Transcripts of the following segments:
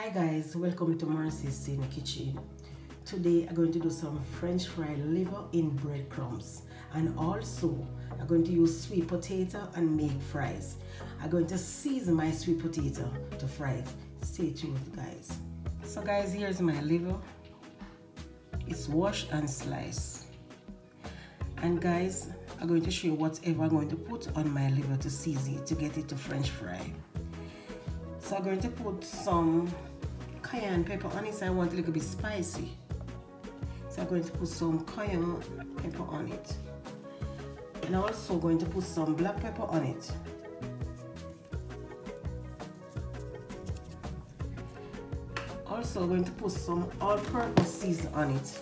Hi guys, welcome to Maurice's Kitchen. Today I'm going to do some French fry liver in breadcrumbs, and also I'm going to use sweet potato and make fries. I'm going to season my sweet potato to fry it. Stay tuned guys. So guys, here's my liver. It's washed and sliced. And guys, I'm going to show you whatever I'm going to put on my liver to season it, to get it to French fry. So I'm going to put some cayenne pepper on it. I want it a little bit spicy, so I'm going to put some cayenne pepper on it, and I'm also going to put some black pepper on it. Also going to put some all-purpose seasoning on it.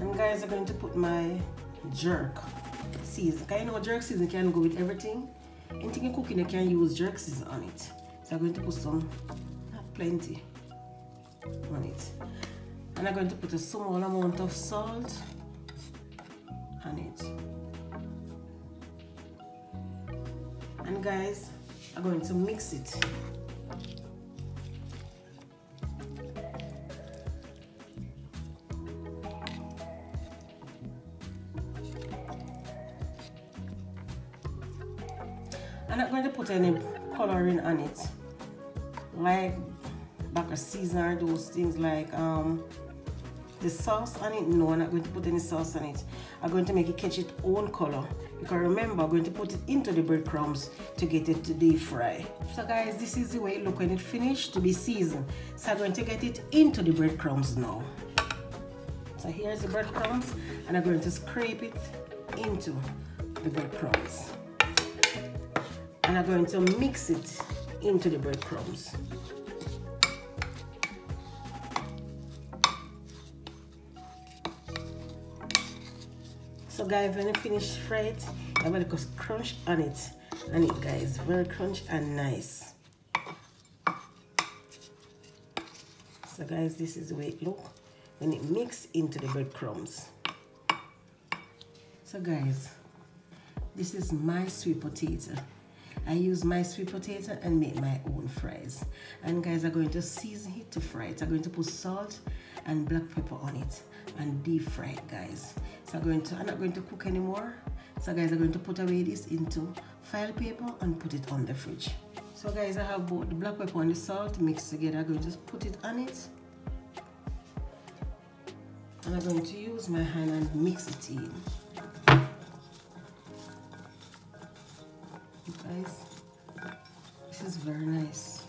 And guys, I'm going to put my jerk season. You know, jerk season can go with everything. Anything in cooking, you can use jerk season on it. So I'm going to put some, plenty on it. And I'm going to put a small amount of salt on it. And guys, I'm going to mix it. I'm not going to put any coloring on it, like baker seasoner, those things like the sauce on it. No, I'm not going to put any sauce on it. I'm going to make it catch its own color, because remember, I'm going to put it into the breadcrumbs to get it to deep fry. So guys, this is the way it looks when it's finished to be seasoned. So I'm going to get it into the breadcrumbs now. So here's the breadcrumbs, and I'm going to scrape it into the breadcrumbs. And I'm going to mix it into the breadcrumbs. So guys, when you finish fry it, I'm going to crunch on it. And it guys, very crunchy and nice. So guys, this is the way it looks when it mixes into the breadcrumbs. So guys, this is my sweet potato. I use my sweet potato and make my own fries. And guys, I'm going to season it to fry it. I'm going to put salt and black pepper on it and deep fry it, guys. So I'm not going to cook anymore. So guys, I'm going to put away this into file paper and put it on the fridge. So guys, I have both the black pepper and the salt mixed together. I'm going to put it on it. And I'm going to use my hand and mix it in. Guys, this is very nice.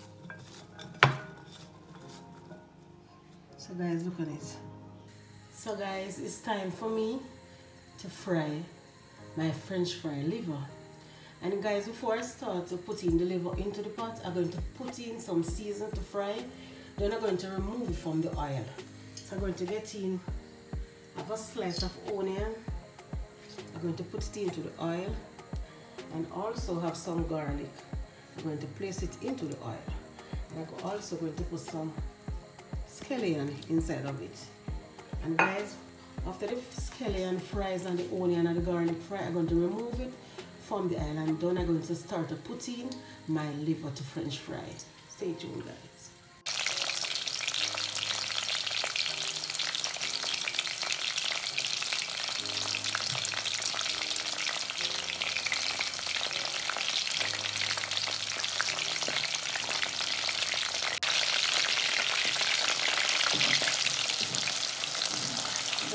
So guys, look at it. So guys, it's time for me to fry my French fry liver. And guys, before I start putting the liver into the pot, I'm going to put in some seasoning to fry. Then I'm going to remove it from the oil. So I'm going to get in a slice of onion. I'm going to put it into the oil. And also have some garlic. I'm going to place it into the oil. And I'm also going to put some scallion inside of it. And guys, after the scallion fries and the onion and the garlic fry, I'm going to remove it from the oil. And then I'm going to start putting my liver to French fry. Stay tuned guys.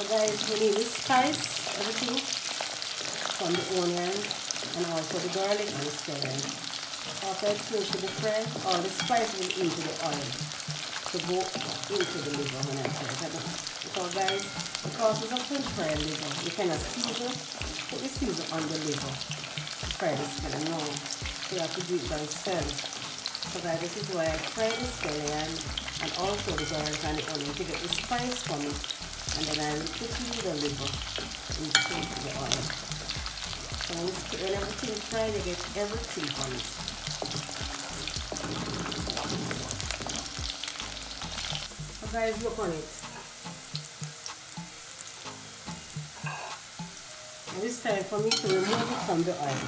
So guys, we need this spice, everything from the onion and also the garlic and the scallion. After it's finished with the fry, all the spice will go into the oil to go into the liver when I fry it. Because guys, because it's a French fry liver, you cannot season, put the season on the liver. Fry the scallion, no, you have to do it by yourself. So guys, this is why I fry the scallion and also the garlic and the onion to get the spice from it. And then I put the liver into the oil. So when everything is fried, you get everything on it. So guys, look on it. I And it's time for me to remove it from the oil.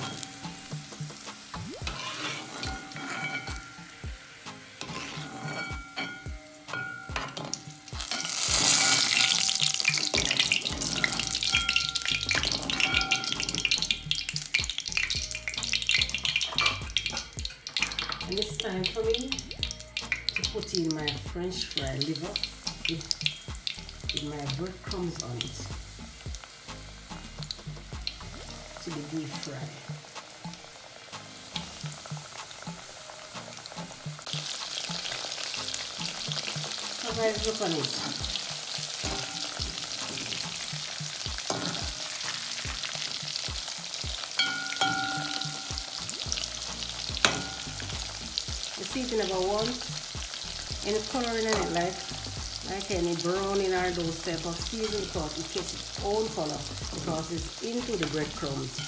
And it's time for me to put in my French fry liver with my breadcrumbs on it to the deep fry. So guys, look on it. Seasoning about once, any coloring in it, like any browning or those type of seasoning, because it gets its own color because it's into the breadcrumbs.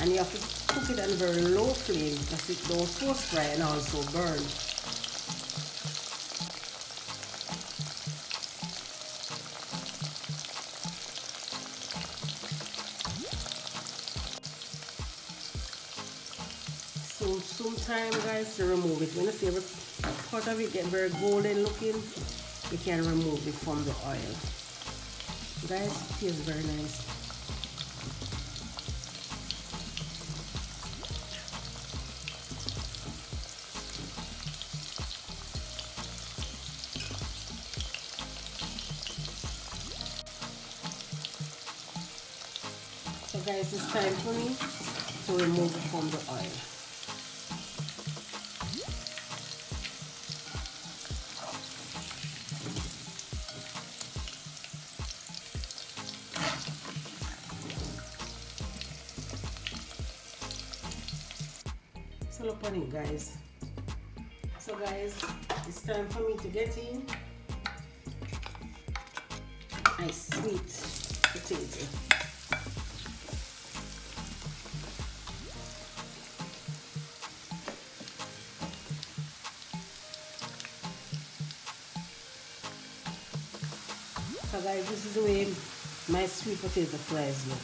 And you have to cook it on very low flame because it don't toast fry and also burn. So sometime guys, to remove it. When you see every part of it get very golden looking, you can remove it from the oil. Guys, it feels very nice. So guys, it's time for me to remove it from the oil. So look on it, guys. So guys, it's time for me to get in my sweet potato. So guys, this is the way my sweet potato fries look.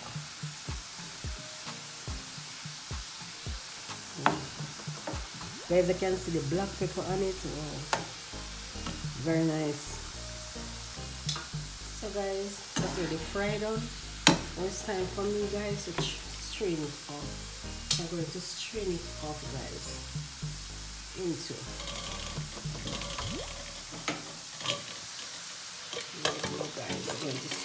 Guys, I can see the black pepper on it. Oh, very nice. So guys, that's already fried on. Now it's time for me, guys, to strain it off. I'm going to strain it off, guys, into there you go, guys.